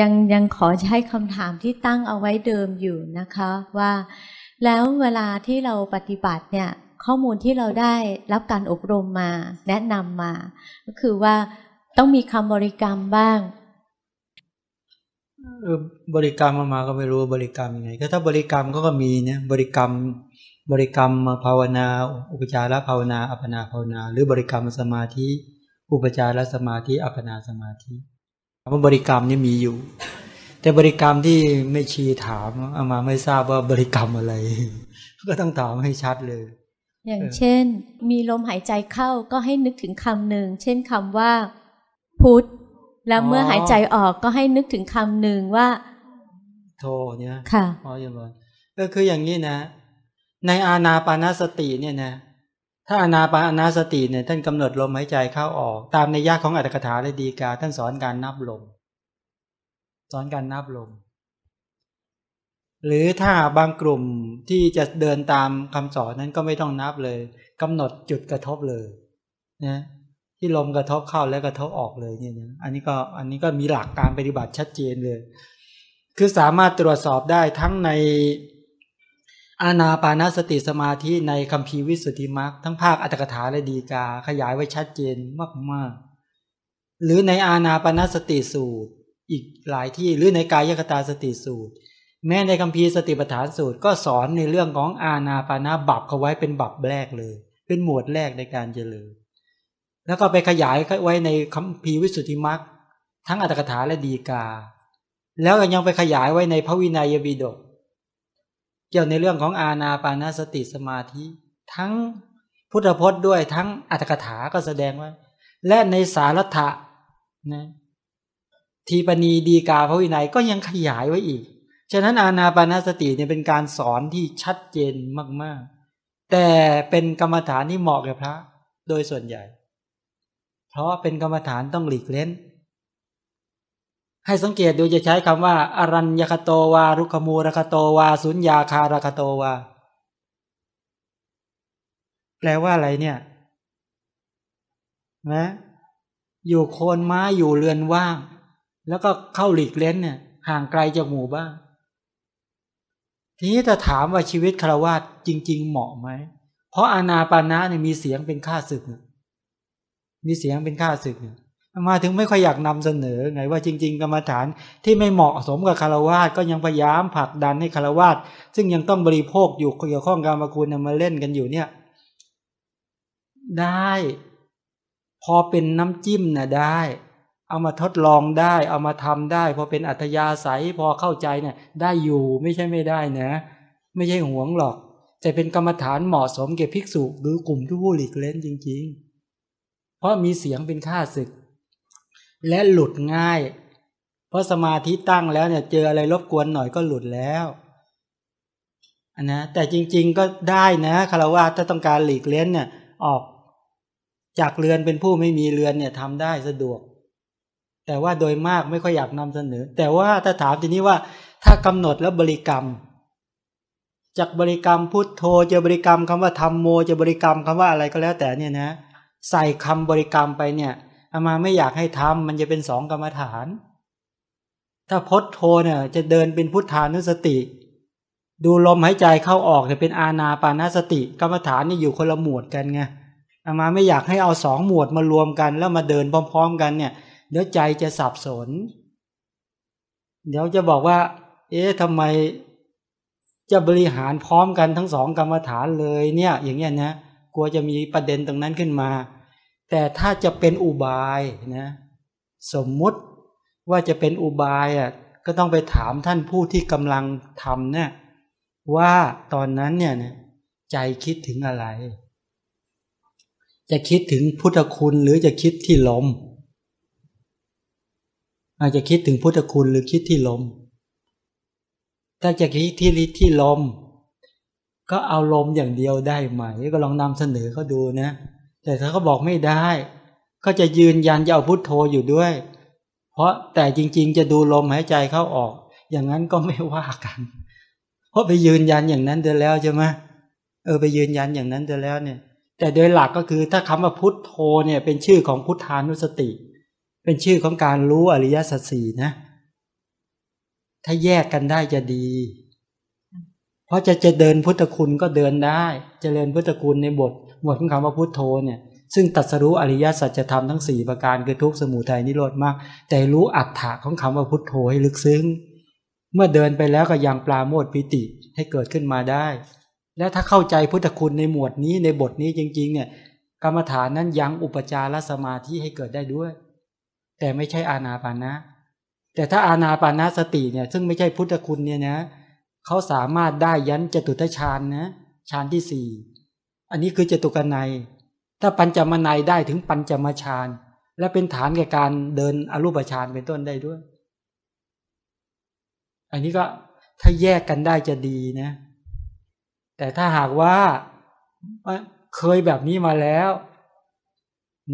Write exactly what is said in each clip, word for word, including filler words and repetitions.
ยังยังขอใช้คำถามที่ตั้งเอาไว้เดิมอยู่นะคะว่าแล้วเวลาที่เราปฏิบัติเนี่ยข้อมูลที่เราได้รับการอบรมมาแนะนำมาก็คือว่าต้องมีคำบริกรรมบ้างบริกรรมมาก็ไม่รู้บริกรรมยังไงก็ถ้าบริกรรมก็ก็มีเนี่ยบริกรรมบริกรรมภาวนาอุปจารภาวนาอัปปนาภาวนาหรือบริกรรมสมาธิอุปจารสมาธิอัปปนาสมาธิคำว่าบริกรรมนี่มีอยู่แต่บริกรรมที่ไม่ชี้ถามอามาไม่ทราบว่าบริกรรมอะไรก็ต้องถามให้ชัดเลยอย่างเช่นมีลมหายใจเข้าก็ให้นึกถึงคำหนึ่งเช่นคำว่าพุทธแล้วเมื่อหายใจออกก็ให้นึกถึงคำหนึ่งว่าโธเนี่ยค่ะอ๋ออย่างนั้นก็คืออย่างนี้นะในอานาปานสติเนี่ยนะถ้าอานาปานสติเนี่ยท่านกำหนดลมหายใจเข้าออกตามนัยยะของอัตถกถาและดีกาท่านสอนการนับลมสอนการนับลมหรือถ้าบางกลุ่มที่จะเดินตามคำสอนนั้นก็ไม่ต้องนับเลยกำหนดจุดกระทบเลยนะที่ลมกระทบเข้าและกระทบออกเลยเนี่ยนะอันนี้ก็อันนี้ก็มีหลักการปฏิบัติชัดเจนเลยคือสามารถตรวจสอบได้ทั้งในอานาปานสติสมาธิในคัมภีร์วิสุทธิมรรคทั้งภาคอัตถกถาและดีกาขยายไว้ชัดเจนมากๆหรือในอานาปานสติสูตรอีกหลายที่หรือในกายคตาสติสูตรแม้ในคัมภีร์สติปัฏฐานสูตรก็สอนในเรื่องของอานาปานบัพเขาไว้เป็นบัพแรกเลยเป็นหมวดแรกในการเจริญแล้วก็ไปขยายไว้ในคัมภีร์วิสุทธิมรรคทั้งอัตถกถาและดีกาแล้วก็ยังไปขยายไว้ในพระวินัยบิฎกเกี่ยวในเรื่องของอานาปานสติสมาธิทั้งพุทธพจน์ด้วยทั้งอัตถกถาก็แสดงไว้และในสารัตถะนะทีปณีดีกาพระวินัยก็ยังขยายไว้อีกฉะนั้นอานาปานสติเนี่ยเป็นการสอนที่ชัดเจนมากๆแต่เป็นกรรมฐานที่เหมาะแก่พระโดยส่วนใหญ่เพราะเป็นกรรมฐานต้องหลีกเล่นให้สังเกตดูจะใช้คำว่าอรัญญคโตวารุคมูรคโตวาสุญญาคารคโตวาแปลว่าอะไรเนี่ยนะอยู่โคนไม้อยู่เรือนว่างแล้วก็เข้าหลีกเล่นเนี่ยห่างไกลจากหมู่บ้านทีนี้จะถามว่าชีวิตฆราวาสจริงๆเหมาะไหมเพราะอานาปานะเนี่ยมีเสียงเป็นข้าศึกมีเสียงเป็นข้าศึกมาถึงไม่ค่อยอยากนำเสนอไงว่าจริงๆกรรมฐานที่ไม่เหมาะสมกับฆราวาสก็ยังพยายามผลักดันให้ฆราวาสซึ่งยังต้องบริโภคอยู่เกี่ยวข้องกรรมคุณมาเล่นกันอยู่เนี่ยได้พอเป็นน้ำจิ้มนะได้เอามาทดลองได้เอามาทำได้พอเป็นอัธยาศัยพอเข้าใจเนี่ยได้อยู่ไม่ใช่ไม่ได้นะไม่ใช่หวงหรอกแต่เป็นกรรมฐานเหมาะสมแก่ภิกษุหรือกลุ่มผู้หลีกเล่นจริงๆเพราะมีเสียงเป็นข้าศึกและหลุดง่ายเพราะสมาธิตั้งแล้วเนี่ยเจออะไรรบกวนหน่อยก็หลุดแล้วอันนะแต่จริงๆก็ได้นะฆราวาสถ้าต้องการหลีกเล่นเนี่ยออกจากเรือนเป็นผู้ไม่มีเรือนเนี่ยทำได้สะดวกแต่ว่าโดยมากไม่ค่อยอยากนำเสนอแต่ว่าถ้าถามทีนี้ว่าถ้ากำหนดแล้วบริกรรมจากบริกรรมพุทโธจะบริกรรมคำว่าธรรมโมจะบริกรรมคำว่าอะไรก็แล้วแต่เนี่ยนะใส่คำบริกรรมไปเนี่ยอามาไม่อยากให้ทำมันจะเป็นสองกรรมฐานถ้าพุทโธเนี่ยจะเดินเป็นพุทธานุสติดูลมหายใจเข้าออกจะเป็นอานาปานสติกรรมฐานนี่อยู่คนละหมวดกันไงอามาไม่อยากให้เอาสองหมวดมารวมกันแล้วมาเดินพร้อมๆกันเนี่ยเดี๋ยวใจจะสับสนเดี๋ยวจะบอกว่าเอ๊ะทำไมจะบริหารพร้อมกันทั้งสองกรรมฐานเลยเนี่ยอย่างเงี้ยนะกลัวจะมีประเด็นตรงนั้นขึ้นมาแต่ถ้าจะเป็นอุบายนะสมมุติว่าจะเป็นอุบายอ่ะก็ต้องไปถามท่านผู้ที่กำลังทำเนี่ยว่าตอนนั้นเนี่ยใจคิดถึงอะไรจะคิดถึงพุทธคุณหรือจะคิดที่ลมอาจจะคิดถึงพุทธคุณหรือคิดที่ลมถ้าจะคิดที่ลิที่ลมก็เอาลมอย่างเดียวได้ไหมก็ลองนำเสนอเขาดูนะแต่ถ้าเขาบอกไม่ได้ก็จะยืนยันจะเอาพุทโธอยู่ด้วยเพราะแต่จริงๆจะดูลมหายใจเข้าออกอย่างนั้นก็ไม่ว่ากันเพราะไปยืนยันอย่างนั้นเดือแล้วใช่ไหมเออไปยืนยันอย่างนั้นเดือแล้วเนี่ยแต่โดยหลักก็คือถ้าคำว่าพุทโธเนี่ยเป็นชื่อของพุทธานุสติเป็นชื่อของการรู้อริยสัจสี่นะ ถ้าแยกกันได้จะดีเพราะจะจะเดินพุทธคุณก็เดินได้เจริญพุทธคุณในบทหมวดของคำว่าพุทโธเนี่ยซึ่งตรัสรู้อริยสัจธรรมทั้งสี่ประการคือทุกข์สมุทัยนิโรธมรรคแต่รู้อรรถะของคำว่าพุทโธให้ลึกซึ้งเมื่อเดินไปแล้วก็ยังปราโมทย์ปิติให้เกิดขึ้นมาได้และถ้าเข้าใจพุทธคุณในหมวดนี้ในบทนี้จริงๆเนี่ยกรรมฐานนั้นยังอุปจารสมาธิให้เกิดได้ด้วยแต่ไม่ใช่อานาปานะแต่ถ้าอานาปานะสติเนี่ยซึ่งไม่ใช่พุทธคุณเนี่ยนะเขาสามารถได้ยันจตุตฌานนะฌานที่สี่อันนี้คือจตุกนัยถ้าปัญจมนัยได้ถึงปัญจมฌานและเป็นฐานแก่การเดินอรูปฌานเป็นต้นได้ด้วยอันนี้ก็ถ้าแยกกันได้จะดีนะแต่ถ้าหากว่าเคยแบบนี้มาแล้ว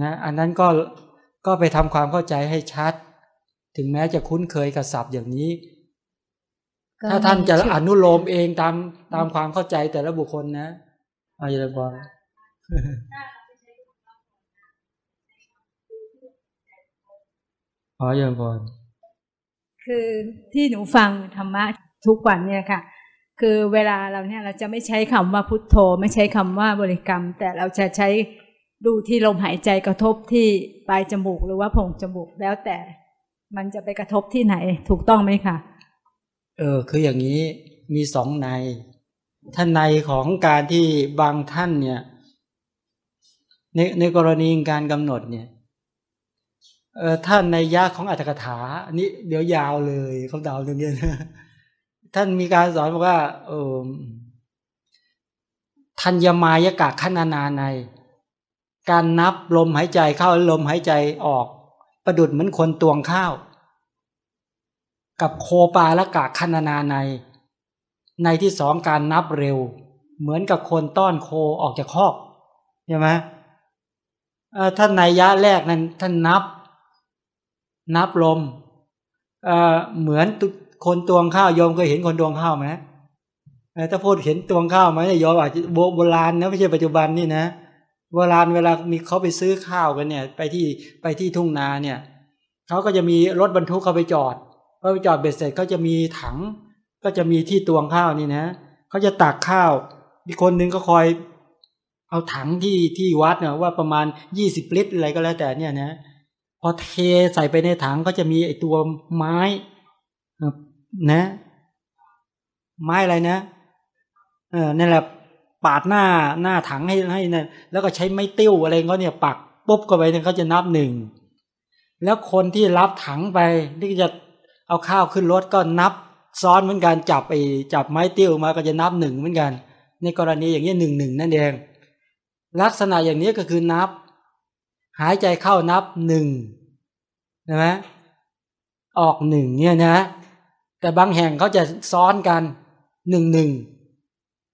นะอันนั้นก็ก็ไปทำความเข้าใจให้ชัดถึงแม้จะคุ้นเคยกับศัพท์อย่างนี้ถ้าท่านจะอนุโลมเองตามตามความเข้าใจแต่ละบุคคลนะเอาอย่างไรบ้างอ๋ออย่างก่อนคือที่หนูฟังธรรมะทุกวันเนี่ยค่ะคือเวลาเราเนี่ยเราจะไม่ใช้คำว่าพุทโธไม่ใช้คำว่าบริกรรมแต่เราจะใช้ดูที่ลมหายใจกระทบที่ปลายจมูกหรือว่าโพรงจมูกแล้วแต่มันจะไปกระทบที่ไหนถูกต้องไหมคะเออคืออย่างนี้มีสองในท่านในของการที่บางท่านเนี่ยในในกรณีการกำหนดเนี่ยเออท่านในยะของอัตถกถาอันนี้เดี๋ยวยาวเลยเขาเดาตรงนี้นะท่านมีการสอนบอกว่าเออทัญญมายกะขณนาในการนับลมหายใจเข้าลมหายใจออกประดุจเหมือนคนตวงข้าวกับโคปาละกะขณนาในในที่สองการนับเร็วเหมือนกับคนต้อนโคออกจากคอกใช่ไหมท่านในยะแรกนั้นท่านนับนับลมเอ่อเหมือนคนตวงข้าวโยมเคยเห็นคนตวงข้าวไหมถ้าพูดเห็นตวงข้าวไหมโยมอาจจะโบราณนะไม่ใช่ปัจจุบันนี่นะโบราณเวลามีเขาไปซื้อข้าวกันเนี่ยไปที่ไปที่ทุ่งนาเนี่ยเขาก็จะมีรถบรรทุกเขาไปจอดพอไปจอดเบ็ดเสร็จก็จะมีถังก็จะมีที่ตวงข้าวนี่นะเขาจะตักข้าวมีคนหนึ่งก็คอยเอาถังที่ที่วัดเนี่ยว่าประมาณยี่สิบลิตรอะไรก็แล้วแต่เนี่ยนะพอเทใส่ไปในถังก็จะมีไอตัวไม้นะไม้อะไรนะเออนั่นแหละปาดหน้าหน้าถังให้ให้นะแล้วก็ใช้ไม้ติ้วอะไรก็เนี่ยปักปุ๊บเข้าไปเนี่ยเขาจะนับหนึ่งแล้วคนที่รับถังไปนี่จะเอาข้าวขึ้นรถก็นับซ้อนเหมือนกันจับไอจับไม้ติ้วมาก็จะนับหนึ่งเหมือนกันในกรณีอย่างนี้หนึ่งหนึ่งนั่นเองลักษณะอย่างนี้ก็คือนับหายใจเข้านับหนึ่งใช่ไหมออกหนึ่งเนี่ยนะแต่บางแห่งเขาจะซ้อนกันหนึ่งหนึ่ง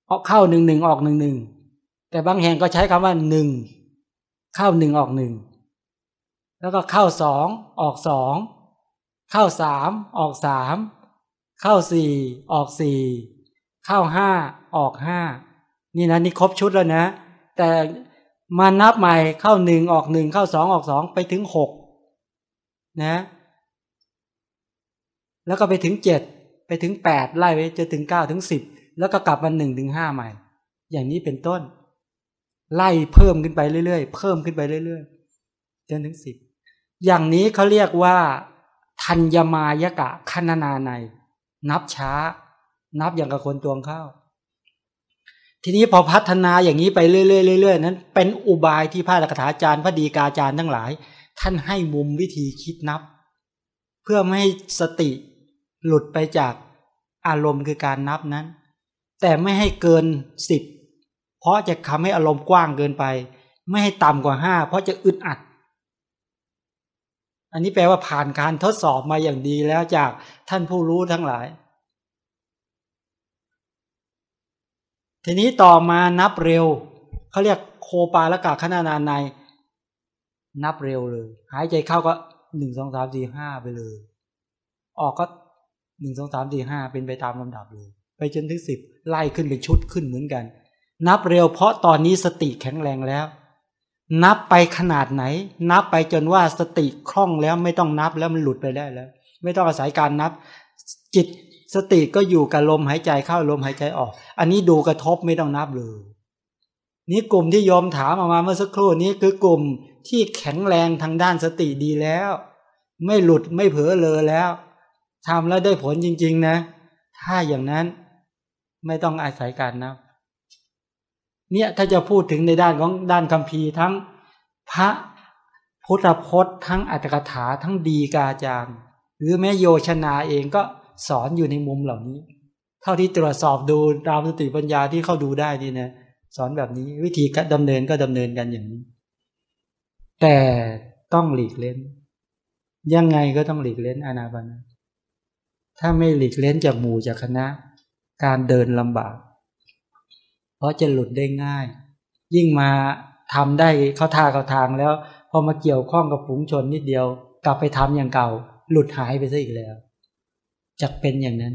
ออกเข้าหนึ่งหนึ่งออกหนึ่งหนึ่งแต่บางแห่งก็ใช้คำว่าหนึ่งเข้าหนึ่งออกหนึ่งแล้วก็เข้าสองออกสองเข้าสามออกสามเข้าสี่ออกสี่เข้าห้าออกห้านี่นะนี่ครบชุดแล้วนะแต่มานับใหม่เข้าหนึ่งออกหนึ่งเข้าสองออกสองไปถึงหกนะแล้วก็ไปถึงเจ็ดไปถึงแปดไล่ไปจนถึงเก้าถึงสิบแล้วก็กลับมาหนึ่งถึงห้าใหม่อย่างนี้เป็นต้นไล่เพิ่มขึ้นไปเรื่อยๆเพิ่มขึ้นไปเรื่อยๆจนถึงสิบอย่างนี้เขาเรียกว่าทัญญมายกะขณนาในนับช้านับอย่างกับคนตวงข้าวทีนี้พอพัฒนาอย่างนี้ไปเรื่อยๆๆนั้นเป็นอุบายที่พระอัตถกถาจารย์พระฎีกาจารย์ทั้งหลายท่านให้มุมวิธีคิดนับเพื่อไม่ให้สติหลุดไปจากอารมณ์คือการนับนั้นแต่ไม่ให้เกินสิบเพราะจะทำให้อารมณ์กว้างเกินไปไม่ให้ต่ำกว่าห้าเพราะจะอึดอัดอันนี้แปลว่าผ่านการทดสอบมาอย่างดีแล้วจากท่านผู้รู้ทั้งหลายทีนี้ต่อมานับเร็วเขาเรียกโคปาละกะขณนาในนับเร็วเลยหายใจเข้าก็หนึ่งสองสามสี่ห้าไปเลยออกก็หนึ่งสองสามสี่ห้าเป็นไปตามลำดับเลยไปจนถึงสิบไล่ขึ้นเป็นชุดขึ้นเหมือนกันนับเร็วเพราะตอนนี้สติแข็งแรงแล้วนับไปขนาดไหนนับไปจนว่าสติคล่องแล้วไม่ต้องนับแล้วมันหลุดไปได้แล้วไม่ต้องอาศัยการนับ จิตสติก็อยู่กับลมหายใจเข้าลมหายใจออกอันนี้ดูกระทบไม่ต้องนับเลยนี่กลุ่มที่ยอมถามออกมาเมื่อสักครู่นี้คือกลุ่มที่แข็งแรงทางด้านสติดีแล้วไม่หลุดไม่เผลอเลยแล้วทำแล้วได้ผลจริงๆนะถ้าอย่างนั้นไม่ต้องอาศัยการนับเนี่ยถ้าจะพูดถึงในด้านของด้านคัมภีร์ทั้งพระพุทธพจน์ทั้งอัตถกถาทั้งดีกาจารย์หรือแม้โยชนาเองก็สอนอยู่ในมุมเหล่านี้เท่าที่ตรวจสอบดูตามสติปัญญาที่เข้าดูได้นี่นะสอนแบบนี้วิธีการดำเนินก็ดำเนินกันอย่างนี้แต่ต้องหลีกเล่นยังไงก็ต้องหลีกเล่นอานาปานถ้าไม่หลีกเล่นจากหมู่จากคณะการเดินลำบากเพราะจะหลุดได้ง่ายยิ่งมาทำได้เข้าท่าเข้าทางแล้วพอมาเกี่ยวข้องกับฝูงชนนิดเดียวกลับไปทำอย่างเก่าหลุดหายไปซะอีกแล้วจะเป็นอย่างนั้น